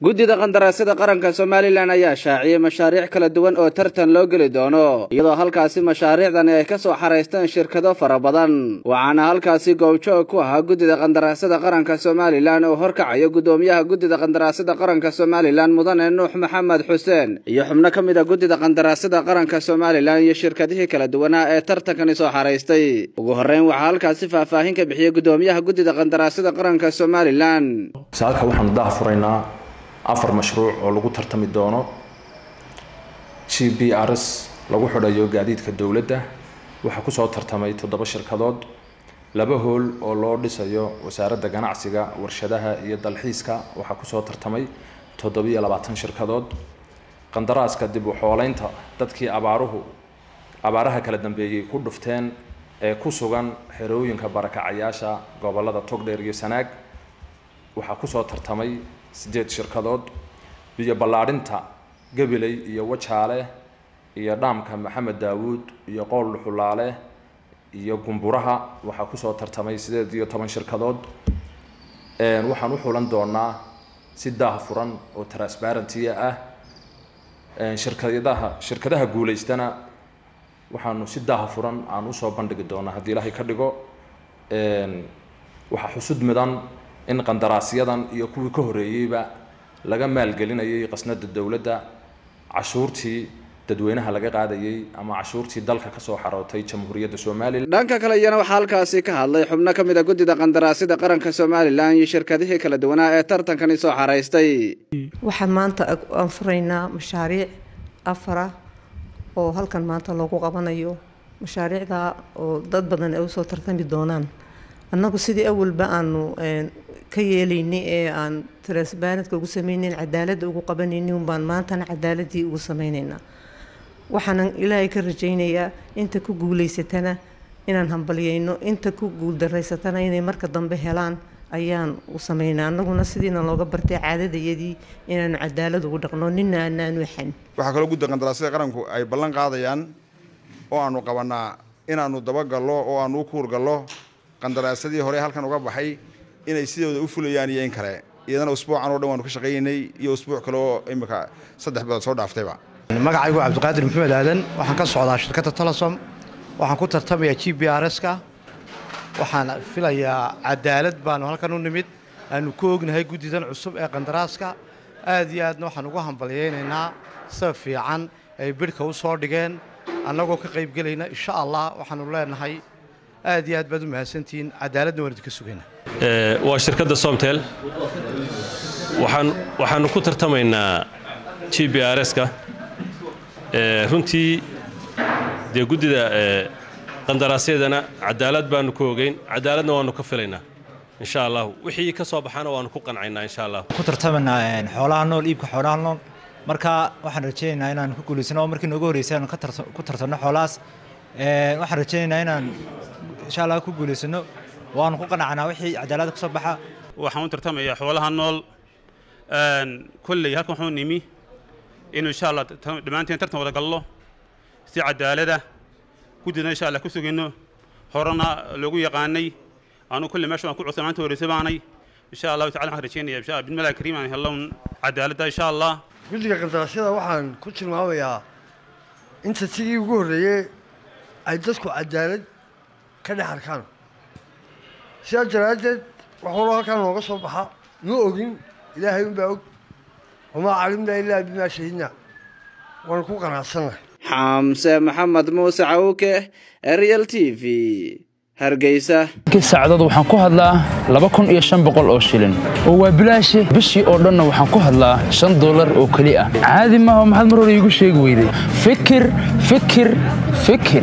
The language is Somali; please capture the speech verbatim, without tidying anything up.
Gudiga Qandaraasyada Qaranka Somaliland ayaa shaaciyay mashaariic kala duwan oo tartan loo gali doono iyadoo halkaasi mashaariicdan ay ka soo xareystaan shirkado fara badan waxaana halkaasi goobjoog ku ah Gudiga Qandaraasyada Qaranka Somaliland oo horkacayo gudoomiyaha Gudiga Qandaraasyada Qaranka Somaliland Mudane Nuux Maxamed Xuseen iyo xubno ka mid ah Gudiga Qandaraasyada Qaranka Somaliland iyo shirkadaha kala duwan ee tartankan soo xareystay ugu horeyn waxa halkaasi faahfaahin ka bixiyay gudoomiyaha Gudiga Qandaraasyada Qaranka Somaliland saalka waxaan daafuraynaa afar mashruuc oo lagu tartami doono G P R S lagu xirayo gaadiidka dawladda waxa ku soo tartamay toddoba shirkadood laba hool oo loo dhisayo wasaaradda ganacsiga warshadaha iyo dalxiiska waxa ku soo tartamay toddoba iyo labaatan shirkadood qandaraaska dib u xooleynta dadkii abaaruhu abaaraha kala dambeeyay ku dhufteen ee ku sugan xerooyinka barakacayaasha gobolada Togdheer iyo Sanaag waxa ku soo tartamay sideed shirkadood biyo ballaarinta Gabiley iyo Wajaale iyo dhaamka Maxamed Daawud iyo qowl xulaale iyo gumburaha waxa ku soo tartamay sideed iyo toban shirkadood ee waxaan u xulan doonaa si daahfuran oo transparency ah ee shirkadaha shirkadaha guuleystana waxaanu si daahfuran aan u soo bandhigi doonaa hadii Ilaahay ka dhigo ee waxa xusud midan in qandaraasyadan iyo kuwii ka horeeyayba laga maalgelinayay qasnada dawladda cashuurtii dadweynaha laga qaadayay ama cashuurtii dalka ka soo xarootay jamhuuriyadda Soomaaliland dhanka kale iyana waxa halkaasi ka hadlay xubno ka mid ah Gudiga Qandaraasyada Qaranka Soomaaliland iyo shirkadaha kala duwan ee tartankan soo xareystay waxa maanta aan furaynaa mashaariic afar oo halkan maanta lagu qabanayo mashaariicda oo dad badan ay soo tartami doonaan annagu sidii awalba aanu ka yeelaynay ee aan transparent ugu sameeyeen cadaalad ugu qabanayeen baan maanta cadaaladii ugu sameeynaa waxaan Ilaahay ka rajaynayaa inta ku guuleysatana inaan hambaliyeyno inta ku guuldareysatana inay marka dambe helaan ayaan u sameeynaa annaguna sidiina looga bartay caadadayadii inaan cadaalad ugu dhaqno ninna aanan waxan waxa kale Gudiga Qandaraasyada Qaranku ay ballan qaadayaan oo aanu qabanaa inaanu dabagallo oo aanu kuur gallo qandaraasadii hore halkan uga baxay inay sidooda u fulayaan iyo in kale iyadana usbuucan oo dhan waan ku shaqeynay iyo usbuuc kale oo imika saddex baad soo dhaaftayba magacaygu Cabdiqaadir Maxamed Aadan waxaan ka socdaa shirkadda Telesom waxaan ku tartamayaa G P R S ka waxaan filayaa cadaalad baan halkan u nimid aanu ku ognahay gudidan cusub ee qandaraaska aad iyo aadna waxaan ugu hambaliyeynaynaa saf fiican ay birka u soo dhigeen annagoo ka qayb galayna insha Allah waxaanu leenahay aad iyo aad baad u mahadsantiin cadaaladna waan idinka sugaynaa ee waa shirkadda Somtel waxaan waxaan ku tartamaynaa G P R S ka ee runtii de gudida ee qandaraasyadana cadaalad baan ku ogeyn cadaaladna waan ka filaynaa insha Allah wixii ka soo baxana waan ku qancaynaa insha Allah ku tartamanaa xoolaha nool iibka xoolaha nool marka waxaan rajaynaynaa inaan ku guuleysano markii ugu horeysay aan ku tartano xoolaas ee waxaan rajaynaynaa inaan insha Allah ku guuleysano waan ku qanaacnaa wixii cadaalad ku soo baxaa waxaan u tartamayaa xoolaha nool aan kulli halka waxaan nimi in insha Allah dhamaanteen tartan wada gallo si cadaalad ah gudina insha Allah ku sugino horana lagu yaqaanay aanu kulli meesha ku cusub maanta horeysanaanay insha Allah ta'ala waxaan rajaynayaa insha Allah bidmala kariim aan helno cadaalad insha Allah gudiga qandaraasyada waxaan ku tilmaamayaa inta tii ugu horeeyay ay dadku cadaalad كذا حركان. شيء جرّد وحوله كان وقص بحا نؤجن إلى هيوم بعوق وما علمنا إلا بما شهدنا ونكون على السنة. حمزة محمد موسى عوكة ريال تي في هرجيسة. كسعداد وحنكو هذا لبكون إيشان بقول أوشيلين. هو بلاش بشي أردنا وحنكو هذا شن دولار وكلية. عادي ما هم هالمرة يقول شيء قوي. فكر فكر فكر.